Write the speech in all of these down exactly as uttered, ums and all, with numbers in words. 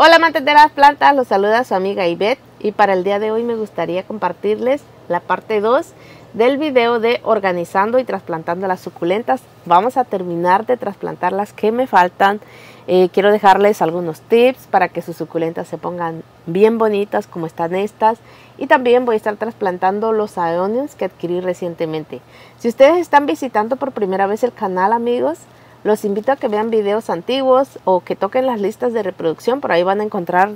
Hola amantes de las plantas, los saluda su amiga Ivet y para el día de hoy me gustaría compartirles la parte dos del video de organizando y trasplantando las suculentas. Vamos a terminar de trasplantar las que me faltan. Eh, quiero dejarles algunos tips para que sus suculentas se pongan bien bonitas como están estas y también voy a estar trasplantando los aeoniums que adquirí recientemente. Si ustedes están visitando por primera vez el canal, amigos, los invito a que vean videos antiguos o que toquen las listas de reproducción. Por ahí van a encontrar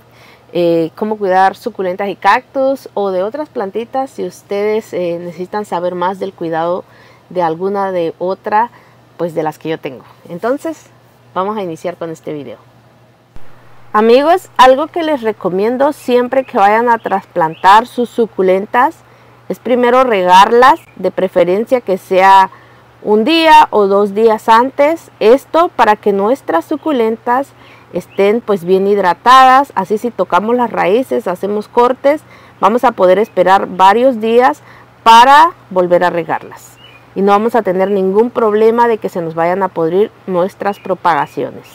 eh, cómo cuidar suculentas y cactus o de otras plantitas si ustedes eh, necesitan saber más del cuidado de alguna de otra, pues de las que yo tengo. Entonces vamos a iniciar con este video. Amigos, algo que les recomiendo siempre que vayan a trasplantar sus suculentas es primero regarlas, de preferencia que sea un día o dos días antes, esto para que nuestras suculentas estén pues bien hidratadas. Así si tocamos las raíces, hacemos cortes, vamos a poder esperar varios días para volver a regarlas y no vamos a tener ningún problema de que se nos vayan a podrir nuestras propagaciones.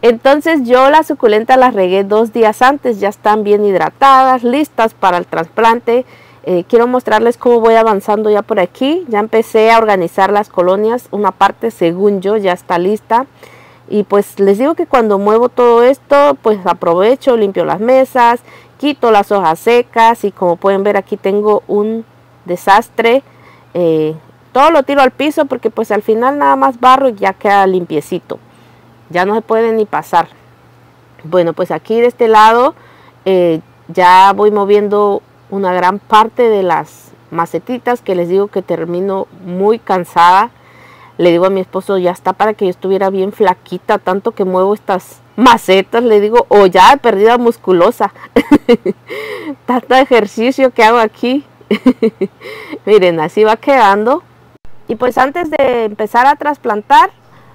Entonces yo las suculentas las regué dos días antes, ya están bien hidratadas, listas para el trasplante. Eh, quiero mostrarles cómo voy avanzando ya por aquí. Ya empecé a organizar las colonias, una parte según yo ya está lista. Y pues les digo que cuando muevo todo esto, pues aprovecho, limpio las mesas, quito las hojas secas y como pueden ver aquí tengo un desastre. Eh, todo lo tiro al piso porque pues al final nada más barro y ya queda limpiecito. Ya no se puede ni pasar. Bueno, pues aquí de este lado eh, ya voy moviendo una gran parte de las macetitas, que les digo que termino muy cansada. Le digo a mi esposo, ya está para que yo estuviera bien flaquita, tanto que muevo estas macetas, le digo, o oh, ya perdida musculosa. Tanto ejercicio que hago aquí. Miren, así va quedando. Y pues antes de empezar a trasplantar,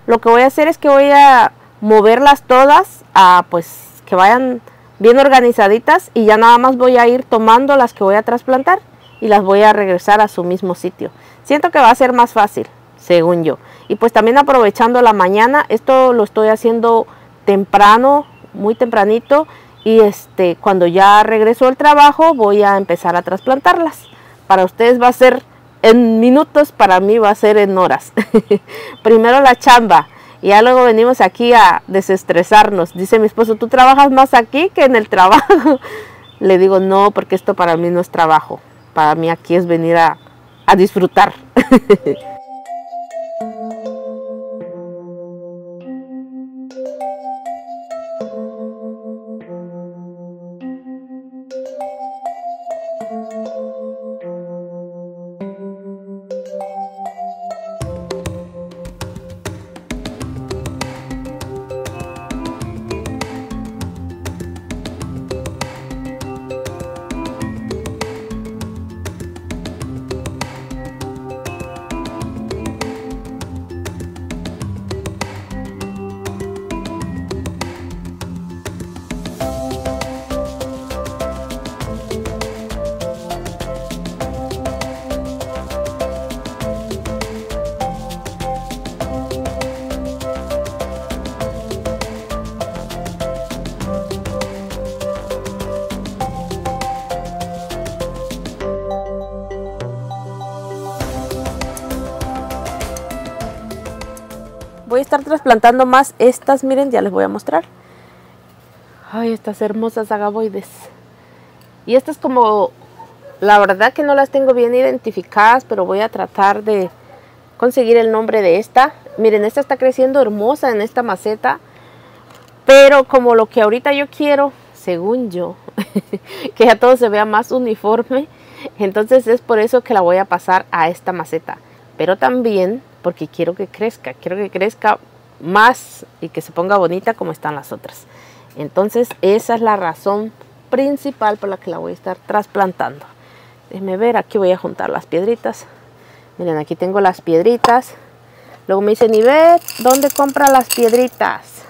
lo que voy a hacer es que voy a moverlas todas, a pues que vayan bien organizaditas y ya nada más voy a ir tomando las que voy a trasplantar y las voy a regresar a su mismo sitio. Siento que va a ser más fácil, según yo. Y pues también aprovechando la mañana, esto lo estoy haciendo temprano, muy tempranito, y este cuando ya regreso del trabajo voy a empezar a trasplantarlas. Para ustedes va a ser en minutos, para mí va a ser en horas. Primero la chamba. Y ya luego venimos aquí a desestresarnos. Dice mi esposo, ¿tú trabajas más aquí que en el trabajo? Le digo, no, porque esto para mí no es trabajo. Para mí aquí es venir a, a disfrutar. Voy a estar trasplantando más estas, miren, ya les voy a mostrar. Ay, estas hermosas agavoides. Y estas como, la verdad que no las tengo bien identificadas, pero voy a tratar de conseguir el nombre de esta. Miren, esta está creciendo hermosa en esta maceta, pero como lo que ahorita yo quiero, según yo, que ya todo se vea más uniforme, entonces es por eso que la voy a pasar a esta maceta. Pero también porque quiero que crezca, quiero que crezca más y que se ponga bonita como están las otras. Entonces esa es la razón principal por la que la voy a estar trasplantando. Déjenme ver, aquí voy a juntar las piedritas. Miren, aquí tengo las piedritas. Luego me dicen, Ivet, ¿dónde compra las piedritas?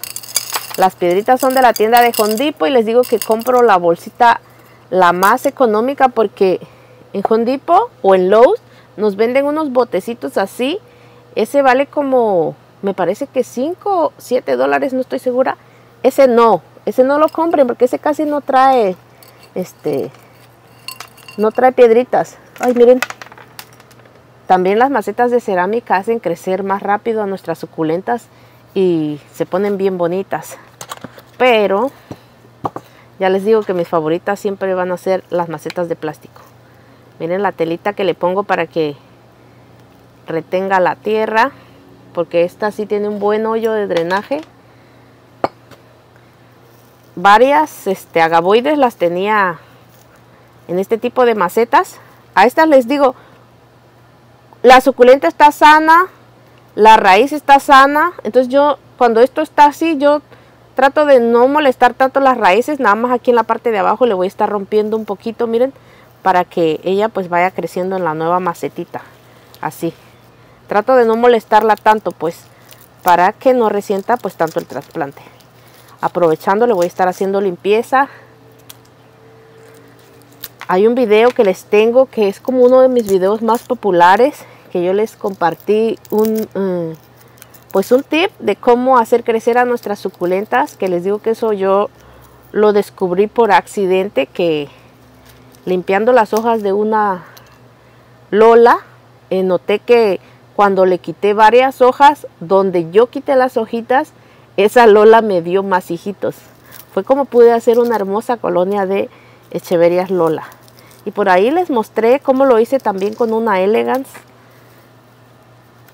Las piedritas son de la tienda de Home Depot y les digo que compro la bolsita la más económica porque en Home Depot o en Lowe's nos venden unos botecitos así. Ese vale como, me parece que cinco o siete dólares, no estoy segura. Ese no, Ese no lo compren porque ese casi no trae, este, no trae piedritas. Ay, miren. También las macetas de cerámica hacen crecer más rápido a nuestras suculentas y se ponen bien bonitas. Pero ya les digo que mis favoritas siempre van a ser las macetas de plástico. Miren la telita que le pongo para que retenga la tierra, porque esta sí tiene un buen hoyo de drenaje. Varias este, agavoides las tenía en este tipo de macetas. A estas les digo, la suculenta está sana, la raíz está sana. Entonces yo, cuando esto está así, yo trato de no molestar tanto las raíces. Nada más aquí en la parte de abajo le voy a estar rompiendo un poquito, miren, para que ella pues vaya creciendo en la nueva macetita. Así trato de no molestarla tanto, pues, para que no resienta pues tanto el trasplante. Aprovechando le voy a estar haciendo limpieza. Hay un video que les tengo que es como uno de mis videos más populares, que yo les compartí un um, pues un tip de cómo hacer crecer a nuestras suculentas, que les digo que eso yo lo descubrí por accidente, que limpiando las hojas de una Lola, eh, noté que cuando le quité varias hojas, donde yo quité las hojitas, esa Lola me dio más hijitos. Fue como pude hacer una hermosa colonia de Echeverias Lola. Y por ahí les mostré cómo lo hice también con una Elegance.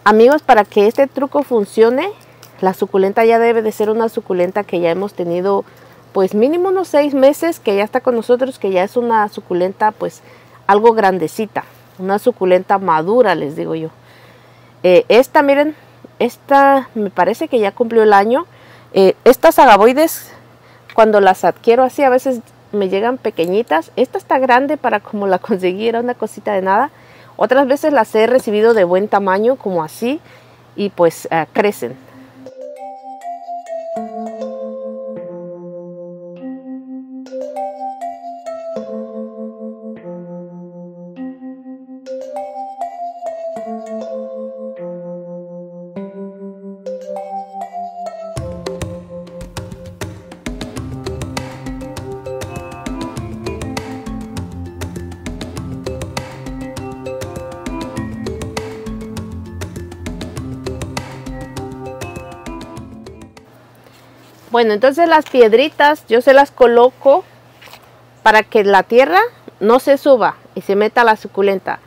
Amigos, para que este truco funcione, la suculenta ya debe de ser una suculenta que ya hemos tenido pues mínimo unos seis meses, que ya está con nosotros, que ya es una suculenta pues algo grandecita, una suculenta madura, les digo yo. Eh, esta, miren, esta me parece que ya cumplió el año. Eh, estas agavoides, cuando las adquiero así, a veces me llegan pequeñitas. Esta está grande para como la conseguí, era una cosita de nada. Otras veces las he recibido de buen tamaño, como así, y pues uh, crecen. Bueno, entonces las piedritas yo se las coloco para que la tierra no se suba y se meta a la suculenta.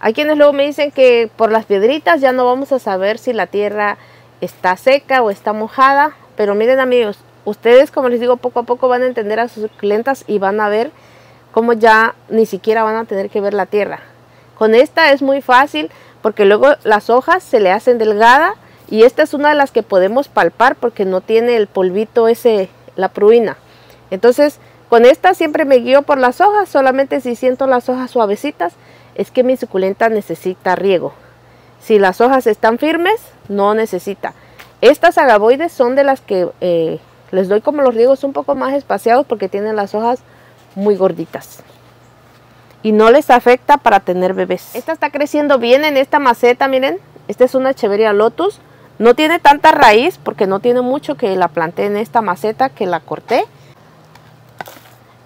Hay quienes luego me dicen que por las piedritas ya no vamos a saber si la tierra está seca o está mojada. Pero miren, amigos, ustedes, como les digo, poco a poco van a entender a sus suculentas y van a ver cómo ya ni siquiera van a tener que ver la tierra. Con esta es muy fácil porque luego las hojas se le hacen delgadas. Y esta es una de las que podemos palpar porque no tiene el polvito ese, la pruina. Entonces, con esta siempre me guío por las hojas. Solamente si siento las hojas suavecitas, es que mi suculenta necesita riego. Si las hojas están firmes, no necesita. Estas agavoides son de las que eh, les doy como los riegos un poco más espaciados porque tienen las hojas muy gorditas. Y no les afecta para tener bebés. Esta está creciendo bien en esta maceta, miren. Esta es una Echeveria Lotus. No tiene tanta raíz porque no tiene mucho que la planté en esta maceta que la corté.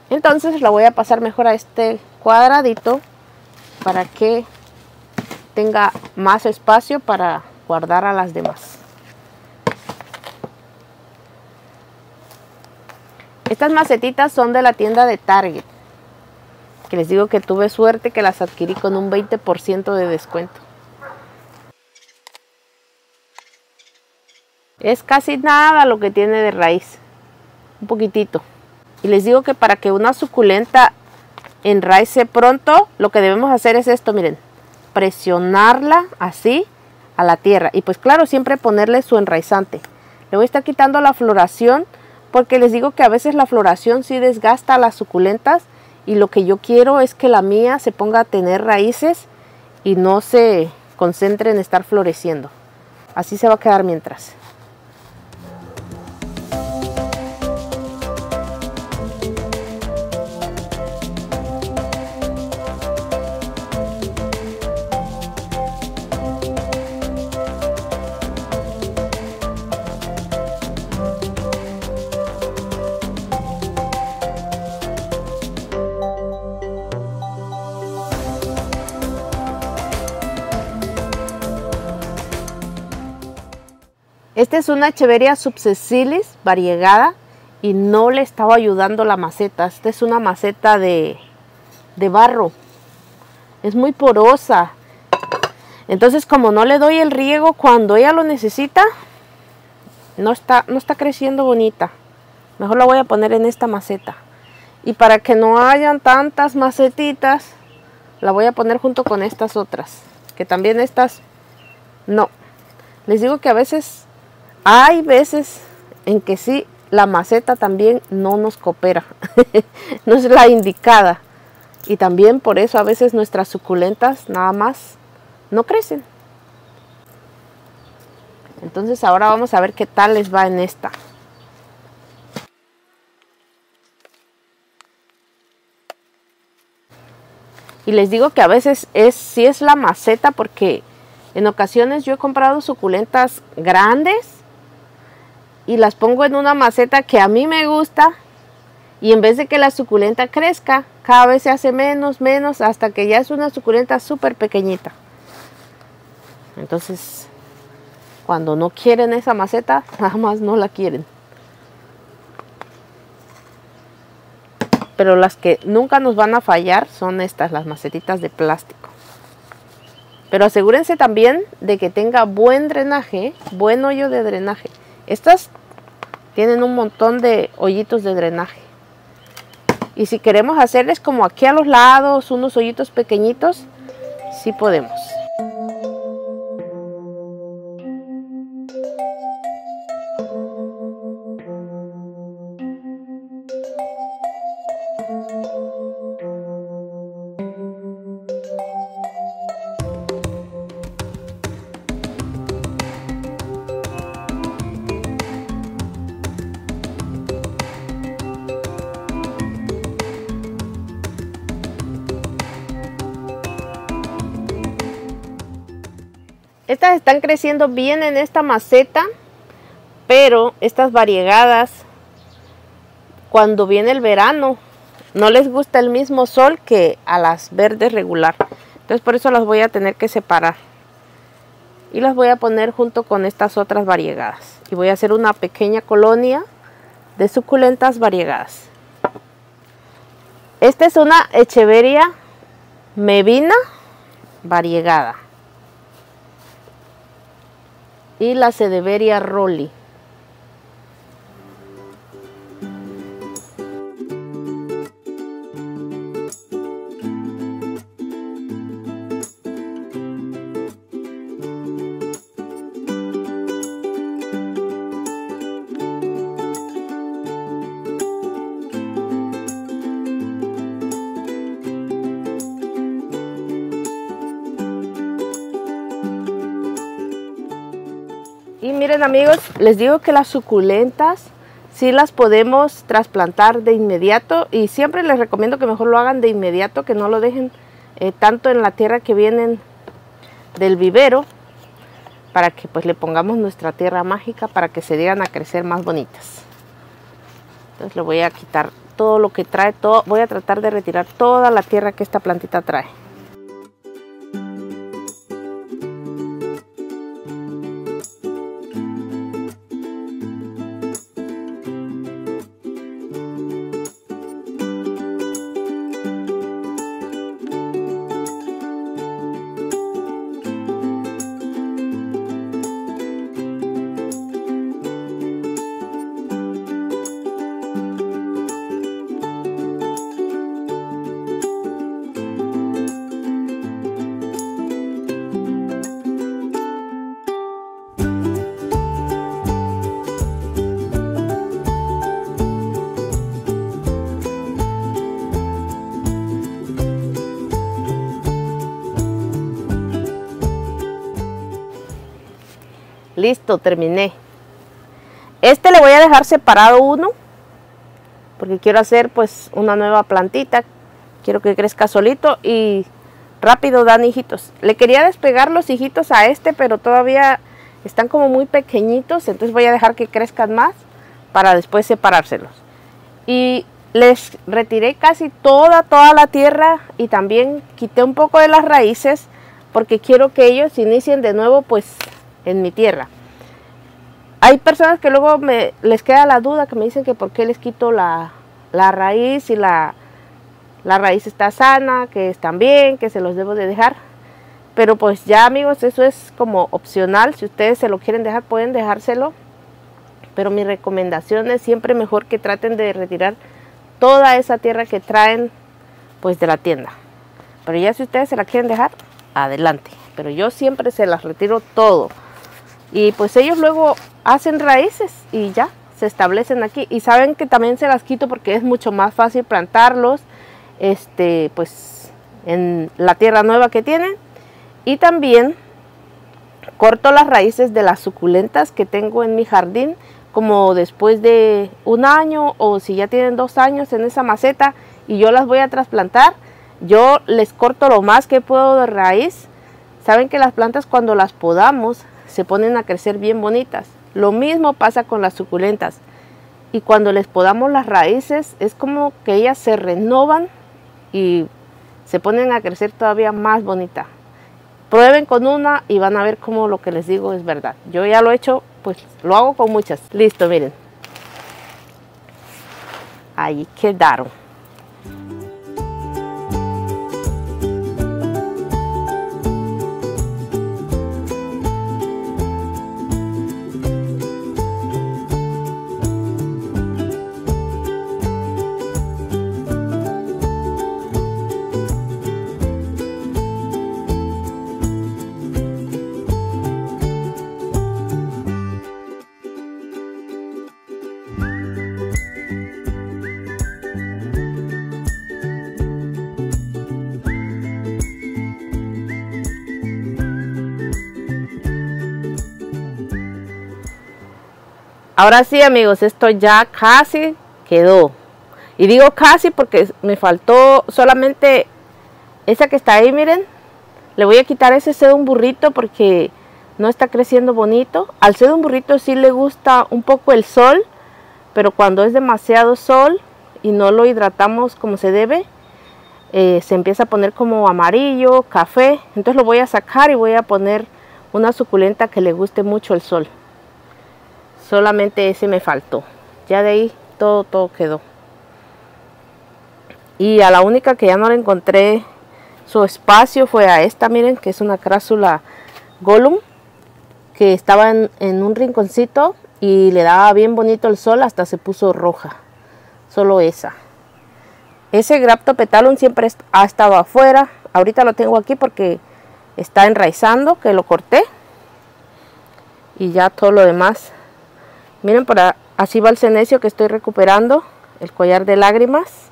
Entonces la voy a pasar mejor a este cuadradito para que tenga más espacio para guardar a las demás. Estas macetitas son de la tienda de Target, que les digo que tuve suerte que las adquirí con un veinte por ciento de descuento. Es casi nada lo que tiene de raíz, un poquitito. Y les digo que para que una suculenta enraice pronto, lo que debemos hacer es esto, miren, presionarla así a la tierra. Y pues claro, siempre ponerle su enraizante. Le voy a estar quitando la floración, porque les digo que a veces la floración sí desgasta a las suculentas. Y lo que yo quiero es que la mía se ponga a tener raíces y no se concentre en estar floreciendo. Así se va a quedar mientras. Esta es una Echeveria Subsecilis variegada y no le estaba ayudando la maceta. Esta es una maceta de, de barro. Es muy porosa. Entonces, como no le doy el riego cuando ella lo necesita, no está, no está creciendo bonita. Mejor la voy a poner en esta maceta. Y para que no hayan tantas macetitas, la voy a poner junto con estas otras. Que también estas, no. Les digo que a veces, hay veces en que sí, la maceta también no nos coopera. No es la indicada. Y también por eso a veces nuestras suculentas nada más no crecen. Entonces ahora vamos a ver qué tal les va en esta. Y les digo que a veces es, sí es la maceta, porque en ocasiones yo he comprado suculentas grandes y las pongo en una maceta que a mí me gusta, y en vez de que la suculenta crezca, cada vez se hace menos, menos, hasta que ya es una suculenta súper pequeñita. Entonces, cuando no quieren esa maceta, nada más no la quieren. Pero las que nunca nos van a fallar son estas, las macetitas de plástico. Pero asegúrense también de que tenga buen drenaje, buen hoyo de drenaje. Estas tienen un montón de hoyitos de drenaje. Y si queremos hacerles como aquí a los lados, unos hoyitos pequeñitos, sí podemos. Estas están creciendo bien en esta maceta, pero estas variegadas, cuando viene el verano, no les gusta el mismo sol que a las verdes regular. Entonces por eso las voy a tener que separar. Y las voy a poner junto con estas otras variegadas. Y voy a hacer una pequeña colonia de suculentas variegadas. Esta es una Echeveria mebina variegada. Y la Sedeveria Rolly. Miren amigos, les digo que las suculentas sí las podemos trasplantar de inmediato, y siempre les recomiendo que mejor lo hagan de inmediato, que no lo dejen eh, tanto en la tierra que vienen del vivero, para que pues le pongamos nuestra tierra mágica para que se lleguen a crecer más bonitas. Entonces le voy a quitar todo lo que trae, todo, voy a tratar de retirar toda la tierra que esta plantita trae. Listo, terminé. Este le voy a dejar separado uno, porque quiero hacer pues una nueva plantita. Quiero que crezca solito y rápido dan hijitos. Le quería despegar los hijitos a este, pero todavía están como muy pequeñitos. Entonces voy a dejar que crezcan más para después separárselos. Y les retiré casi toda, toda la tierra, y también quité un poco de las raíces, porque quiero que ellos inicien de nuevo pues en mi tierra. Hay personas que luego me, les queda la duda, que me dicen que por qué les quito la, la raíz, si la, la raíz está sana, que están bien, que se los debo de dejar. Pero pues ya, amigos, eso es como opcional. Si ustedes se lo quieren dejar, pueden dejárselo. Pero mi recomendación es siempre mejor que traten de retirar toda esa tierra que traen pues de la tienda. Pero ya si ustedes se la quieren dejar, adelante. Pero yo siempre se las retiro todo. Y pues ellos luego hacen raíces y ya se establecen aquí. Y saben que también se las quito porque es mucho más fácil plantarlos este, pues, en la tierra nueva que tienen. Y también corto las raíces de las suculentas que tengo en mi jardín, como después de un año o si ya tienen dos años en esa maceta y yo las voy a trasplantar, yo les corto lo más que puedo de raíz. Saben que las plantas cuando las podamos se ponen a crecer bien bonitas. Lo mismo pasa con las suculentas. Y cuando les podamos las raíces, es como que ellas se renovan y se ponen a crecer todavía más bonita. Prueben con una y van a ver cómo lo que les digo es verdad. Yo ya lo he hecho, pues lo hago con muchas. Listo, miren. Ahí quedaron. Ahora sí, amigos, esto ya casi quedó. Y digo casi porque me faltó solamente esa que está ahí, miren. Le voy a quitar ese sedum burrito porque no está creciendo bonito. Al sedum burrito sí le gusta un poco el sol, pero cuando es demasiado sol y no lo hidratamos como se debe, eh, se empieza a poner como amarillo, café. Entonces lo voy a sacar y voy a poner una suculenta que le guste mucho el sol. Solamente ese me faltó. Ya de ahí todo, todo quedó. Y a la única que ya no le encontré su espacio fue a esta, miren, que es una Crásula Gollum, que estaba en, en un rinconcito y le daba bien bonito el sol, hasta se puso roja. Solo esa. Ese Graptopetalum siempre ha estado afuera. Ahorita lo tengo aquí porque está enraizando, que lo corté. Y ya todo lo demás. Miren, por así va el senecio que estoy recuperando, el collar de lágrimas.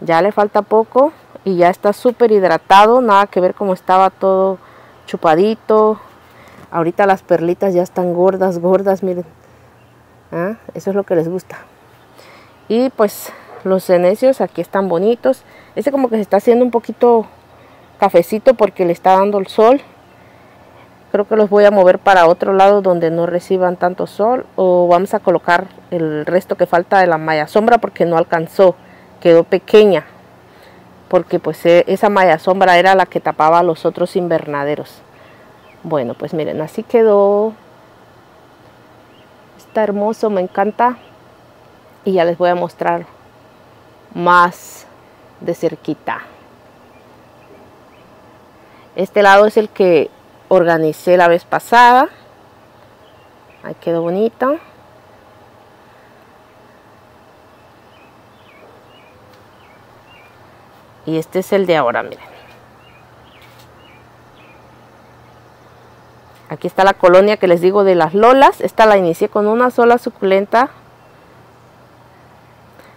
Ya le falta poco y ya está súper hidratado, nada que ver como estaba todo chupadito. Ahorita las perlitas ya están gordas, gordas, miren. ¿Ah? Eso es lo que les gusta. Y pues los senecios aquí están bonitos. Este como que se está haciendo un poquito cafecito porque le está dando el sol. Creo que los voy a mover para otro lado donde no reciban tanto sol, o vamos a colocar el resto que falta de la malla sombra porque no alcanzó, quedó pequeña, porque pues esa malla sombra era la que tapaba los otros invernaderos. Bueno, pues miren, así quedó. Está hermoso, me encanta. Y ya les voy a mostrar más de cerquita. Este lado es el que organicé la vez pasada. Ahí quedó bonita. Y este es el de ahora, miren. Aquí está la colonia que les digo de las lolas. Esta la inicié con una sola suculenta.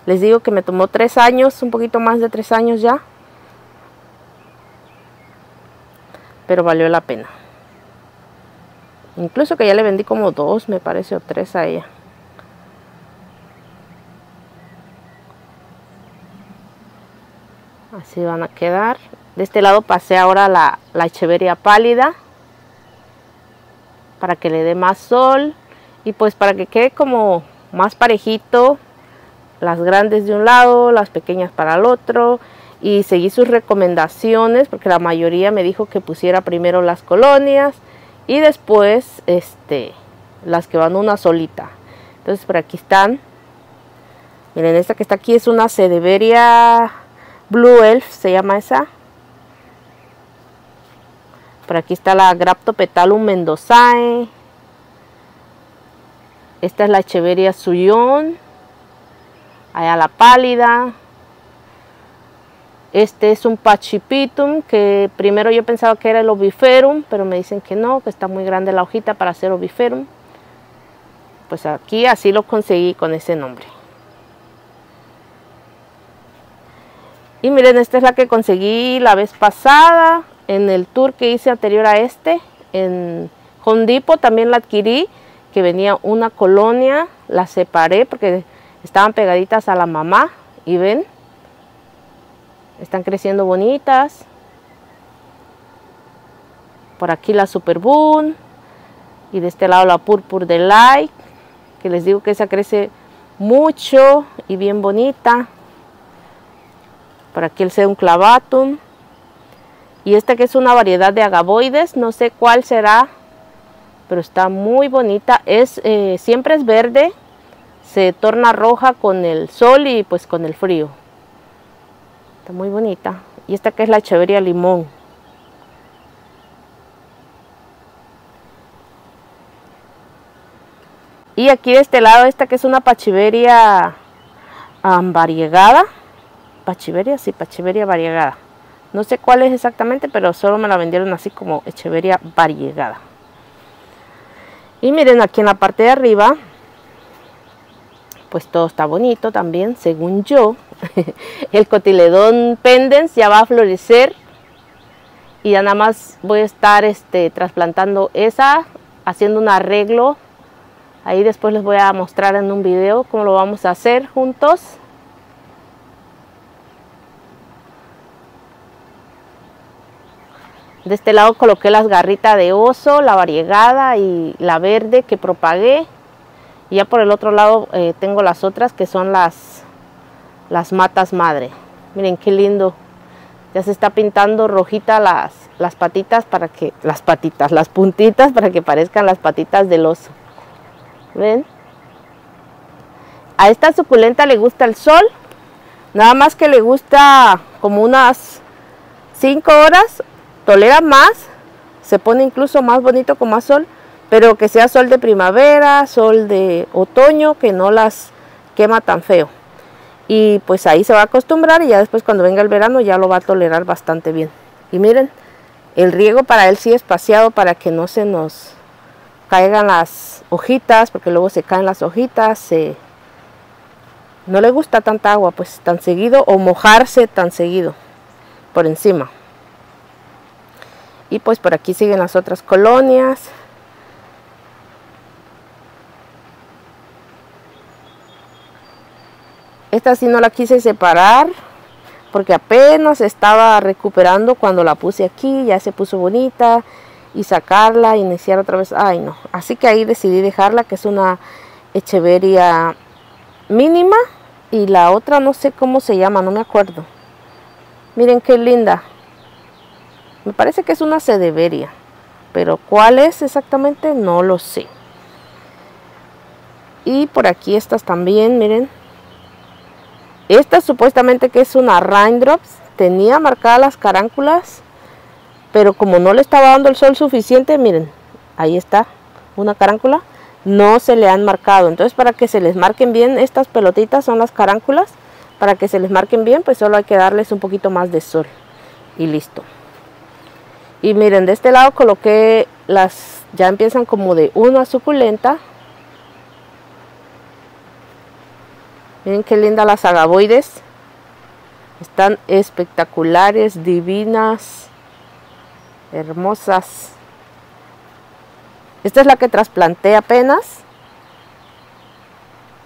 Les digo que me tomó tres años, un poquito más de tres años ya. Pero valió la pena. Incluso que ya le vendí como dos, me parece, o tres a ella. Así van a quedar. De este lado pasé ahora la, la Echeveria pálida, para que le dé más sol. Y pues para que quede como más parejito. Las grandes de un lado, las pequeñas para el otro. Y seguí sus recomendaciones porque la mayoría me dijo que pusiera primero las colonias y después este, las que van una solita. Entonces por aquí están. Miren, esta que está aquí es una Sedeveria Blue Elf, se llama esa. Por aquí está la Graptopetalum Mendozae. Esta es la Echeveria Sullón. Allá la Pálida. Este es un Pachypodium, que primero yo pensaba que era el Obiferum, pero me dicen que no, que está muy grande la hojita para ser Obiferum. Pues aquí así lo conseguí con ese nombre. Y miren, esta es la que conseguí la vez pasada, en el tour que hice anterior a este. En Home Depot también la adquirí, que venía una colonia, la separé porque estaban pegaditas a la mamá, y ven, están creciendo bonitas. Por aquí la Superbum. Y de este lado la Purpur Delight, que les digo que esa crece mucho y bien bonita. Por aquí el Sedum Clavatum. Y esta que es una variedad de Agavoides, no sé cuál será, pero está muy bonita. Es, eh, siempre es verde, se torna roja con el sol y pues con el frío. Está muy bonita. Y esta que es la Echeveria Limón. Y aquí de este lado, esta que es una Pachiveria um, variegada. Pachiveria, sí, Pachiveria variegada. No sé cuál es exactamente, pero solo me la vendieron así como Echeveria variegada. Y miren, aquí en la parte de arriba, pues todo está bonito también, según yo. El Cotiledón pendens ya va a florecer y ya nada más voy a estar este, trasplantando esa, haciendo un arreglo. Ahí después les voy a mostrar en un video cómo lo vamos a hacer juntos. De este lado coloqué las garritas de oso, la variegada y la verde que propagué. Y ya por el otro lado eh, tengo las otras que son las... las matas madre. Miren qué lindo, ya se está pintando rojita las, las patitas para que, las patitas, las puntitas para que parezcan las patitas del oso. ¿Ven? A esta suculenta le gusta el sol, nada más que le gusta como unas cinco horas, tolera más, se pone incluso más bonito con más sol, pero que sea sol de primavera, sol de otoño, que no las quema tan feo. Y pues ahí se va a acostumbrar y ya después cuando venga el verano ya lo va a tolerar bastante bien. Y miren, el riego para él sí espaciado para que no se nos caigan las hojitas, porque luego se caen las hojitas. Se... No le gusta tanta agua, pues tan seguido, o mojarse tan seguido por encima. Y pues por aquí siguen las otras colonias. Esta sí no la quise separar porque apenas estaba recuperando cuando la puse aquí, ya se puso bonita y sacarla, iniciar otra vez, ay no. Así que ahí decidí dejarla, que es una Echeveria mínima y la otra no sé cómo se llama, no me acuerdo. Miren qué linda, me parece que es una Sedeveria, pero cuál es exactamente no lo sé. Y por aquí estas también, miren. Esta supuestamente que es una Raindrops, tenía marcadas las caránculas, pero como no le estaba dando el sol suficiente, miren, ahí está, una caráncula, no se le han marcado. Entonces para que se les marquen bien, estas pelotitas son las caránculas, para que se les marquen bien, pues solo hay que darles un poquito más de sol y listo. Y miren, de este lado coloqué las, ya empiezan como de una suculenta. Miren qué linda las Agavoides, están espectaculares, divinas, hermosas. Esta es la que trasplanté apenas,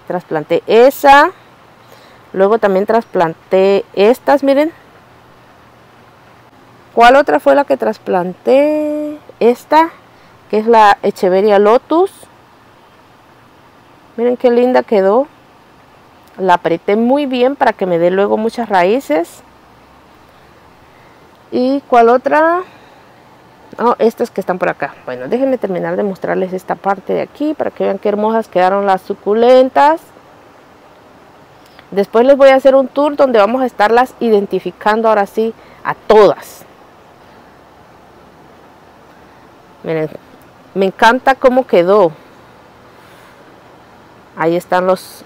trasplanté esa, luego también trasplanté estas, miren. ¿Cuál otra fue la que trasplanté? Esta, que es la Echeveria Lotus, miren qué linda quedó. La apreté muy bien para que me dé luego muchas raíces. ¿Y cuál otra? Oh, estas que están por acá. Bueno, déjenme terminar de mostrarles esta parte de aquí para que vean qué hermosas quedaron las suculentas. Después les voy a hacer un tour donde vamos a estarlas identificando ahora sí a todas. Miren, me encanta cómo quedó. Ahí están los,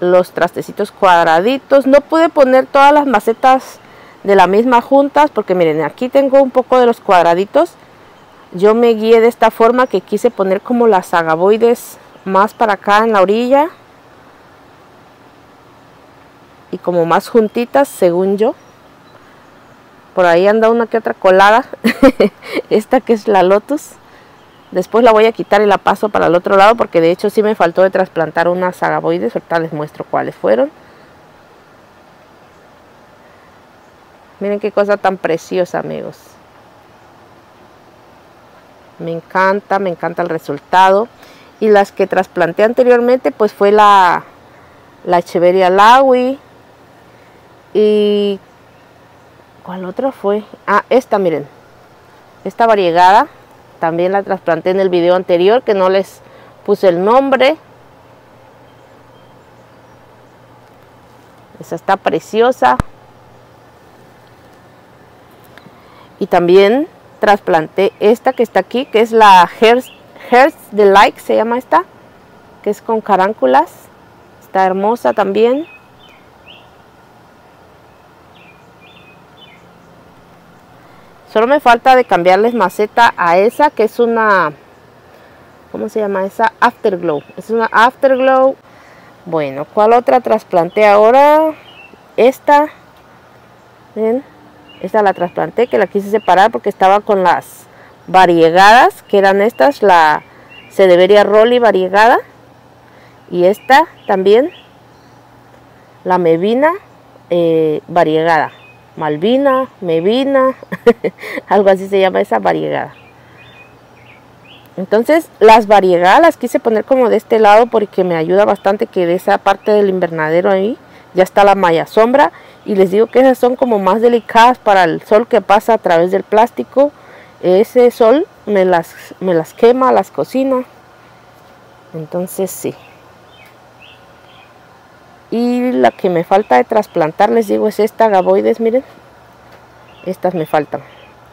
los trastecitos cuadraditos. No pude poner todas las macetas de la misma juntas porque miren, aquí tengo un poco de los cuadraditos. Yo me guié de esta forma que quise poner como las agavoides más para acá en la orilla. Y como más juntitas, según yo. Por ahí anda una que otra colada. Esta que es la Lotus. Después la voy a quitar y la paso para el otro lado porque de hecho sí me faltó de trasplantar unas agavoides. Ahorita les muestro cuáles fueron. Miren qué cosa tan preciosa, amigos. Me encanta, me encanta el resultado. Y las que trasplanté anteriormente pues fue la... la Echeveria Lawi y ¿cuál otra fue? Ah, esta, miren, esta variegada también la trasplanté en el video anterior que no les puse el nombre. Esa está preciosa. Y también trasplanté esta que está aquí, que es la Hers, Hers Delight, se llama esta, que es con caránculas. Está hermosa también. Solo me falta de cambiarles maceta a esa que es una, ¿cómo se llama esa? Afterglow. Es una Afterglow. Bueno, ¿cuál otra trasplanté ahora? Esta. Miren, esta la trasplanté, que la quise separar porque estaba con las variegadas, que eran estas, la Sedeveria Rolly variegada. Y esta también, la mebina eh, variegada, malvina, mebina, algo así se llama esa variegada. Entonces las variegadas las quise poner como de este lado porque me ayuda bastante que de esa parte del invernadero ahí ya está la malla sombra. Y les digo que esas son como más delicadas para el sol que pasa a través del plástico. Ese sol me las, me las quema, las cocina. Entonces sí. Y la que me falta de trasplantar, les digo, es esta agavoides, miren. Estas me faltan.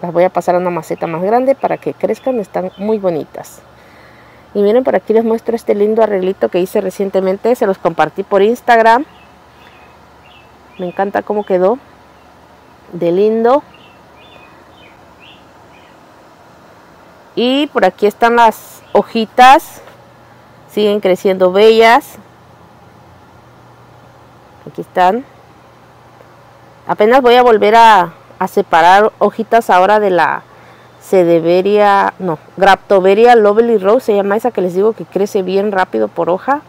Las voy a pasar a una maceta más grande para que crezcan, están muy bonitas. Y miren, por aquí les muestro este lindo arreglito que hice recientemente. Se los compartí por Instagram. Me encanta cómo quedó. De lindo. Y por aquí están las hojitas. Siguen creciendo bellas. Aquí están. Apenas voy a volver a, a separar hojitas ahora de la Sedeveria, no, Graptopetalum Lovely Rose, se llama esa que les digo que crece bien rápido por hoja.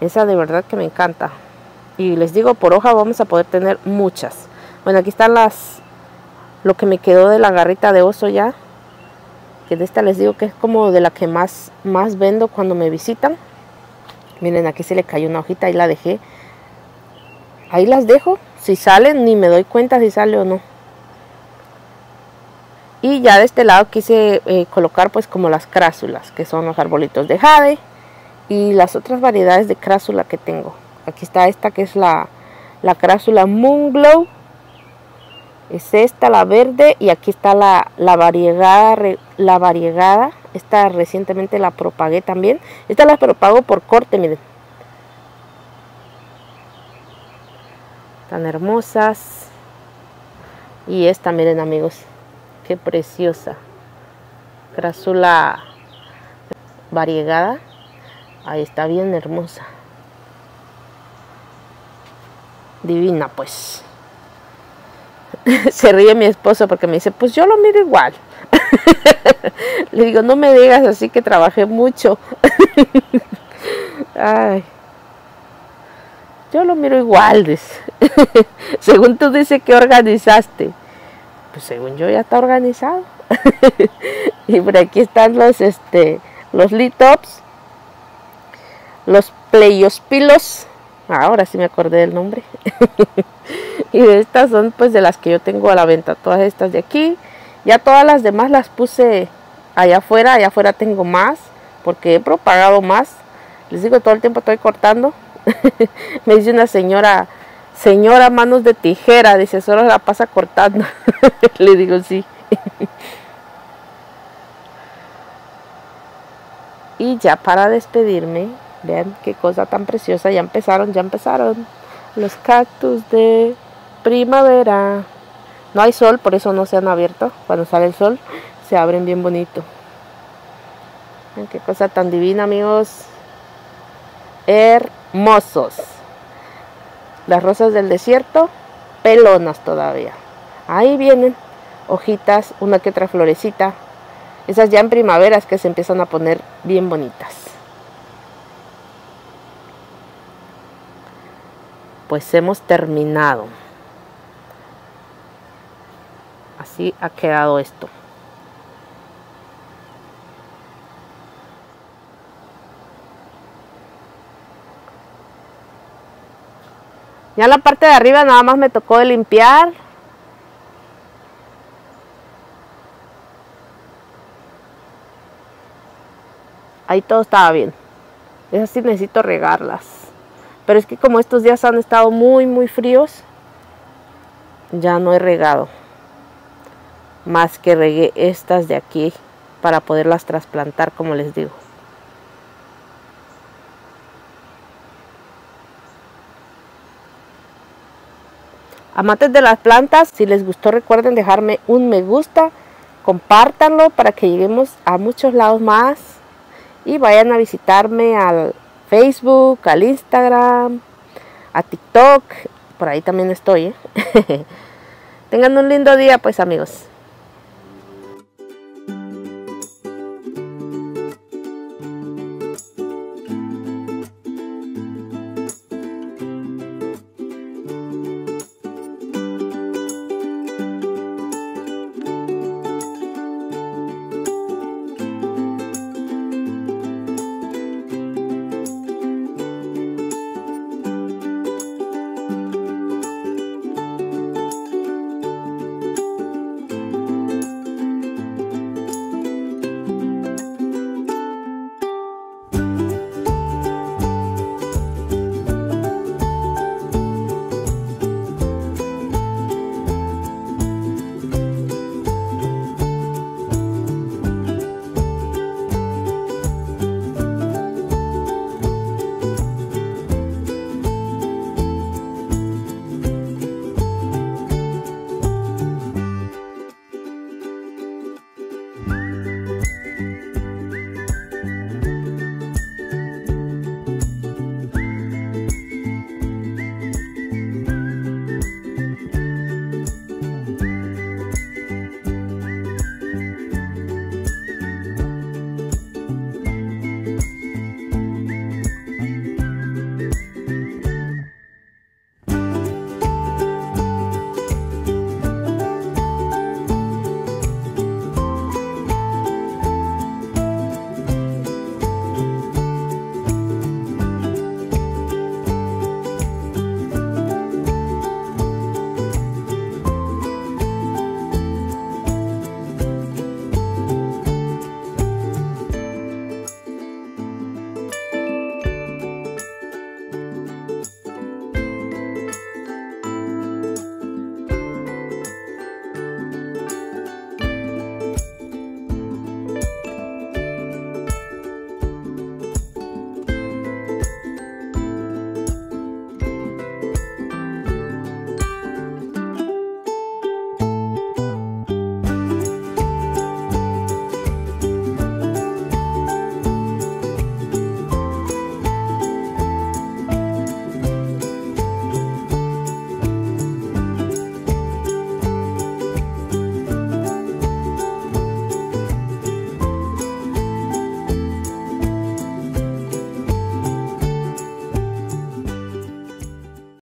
Esa de verdad que me encanta. Y les digo, por hoja vamos a poder tener muchas. Bueno, aquí están las, lo que me quedó de la garrita de oso ya. Que de esta les digo que es como de la que más, más vendo cuando me visitan. Miren, aquí se le cayó una hojita y la dejé. Ahí las dejo, si salen, ni me doy cuenta si sale o no. Y ya de este lado quise eh, colocar pues como las crásulas, que son los arbolitos de jade. Y las otras variedades de crásula que tengo. Aquí está esta que es la, la crásula Moon Glow. Es esta, la verde, y aquí está la, la variegada, la variegada. Esta recientemente la propagué también. Esta la propago por corte, miren. Tan hermosas. Y esta, miren amigos, qué preciosa Crásula variegada. Ahí está, bien hermosa, divina pues. Se ríe mi esposo porque me dice, pues yo lo miro igual. Le digo, no me digas así, que trabajé mucho. Ay, yo lo miro igual. Según tú dices que organizaste. Pues según yo ya está organizado. Y por aquí están los este los litops, los pleiospilos. Ahora sí me acordé del nombre. Y estas son pues de las que yo tengo a la venta. Todas estas de aquí. Ya todas las demás las puse allá afuera. Allá afuera tengo más, porque he propagado más. Les digo, todo el tiempo estoy cortando. Me dice una señora, señora manos de tijera, dice, solo la pasa cortando. Le digo, sí. Y ya para despedirme, vean qué cosa tan preciosa, ya empezaron, ya empezaron los cactus de primavera. No hay sol, por eso no se han abierto. Cuando sale el sol, se abren bien bonito. Vean qué cosa tan divina, amigos. Hermosos. Las rosas del desierto, pelonas todavía. Ahí vienen hojitas, una que otra florecita. Esas ya en primavera es que se empiezan a poner bien bonitas. Pues hemos terminado. Así ha quedado esto. Ya en la parte de arriba nada más me tocó de limpiar. Ahí todo estaba bien. Esas sí necesito regarlas. Pero es que como estos días han estado muy muy fríos, ya no he regado. Más que regué estas de aquí para poderlas trasplantar, como les digo. Amantes de las plantas, si les gustó recuerden dejarme un me gusta, compártanlo para que lleguemos a muchos lados más y vayan a visitarme al Facebook, al Instagram, a TikTok, por ahí también estoy, ¿eh? Tengan un lindo día pues amigos.